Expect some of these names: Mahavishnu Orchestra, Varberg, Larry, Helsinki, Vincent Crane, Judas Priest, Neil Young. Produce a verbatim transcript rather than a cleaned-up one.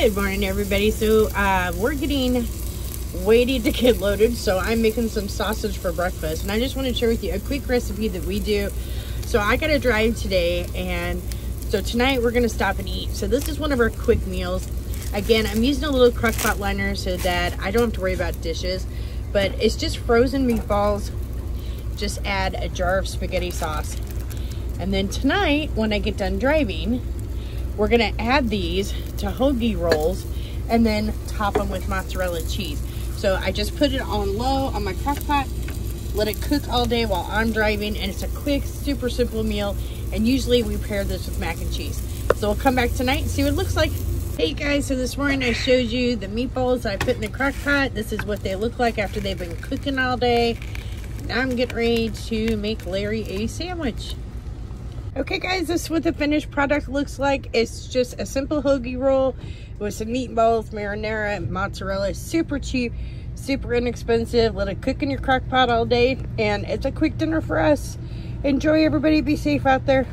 Good morning, everybody. So uh, we're getting waiting to get loaded, so I'm making some sausage for breakfast, and I just want to share with you a quick recipe that we do. So I got to drive today, and so tonight we're going to stop and eat. So this is one of our quick meals. Again, I'm using a little crock pot liner so that I don't have to worry about dishes, but it's just frozen meatballs. Just add a jar of spaghetti sauce. And then tonight, when I get done driving, we're gonna add these to hoagie rolls and then top them with mozzarella cheese. So I just put it on low on my crock pot, let it cook all day while I'm driving, and it's a quick, super simple meal. And usually we pair this with mac and cheese. So we'll come back tonight and see what it looks like. Hey guys, so this morning I showed you the meatballs I put in the crock pot. This is what they look like after they've been cooking all day. Now I'm getting ready to make Larry a sandwich. Okay guys, this is what the finished product looks like. It's just a simple hoagie roll with some meatballs, marinara, and mozzarella. Super cheap, super inexpensive. Let it cook in your crock pot all day, and it's a quick dinner for us. Enjoy everybody, be safe out there.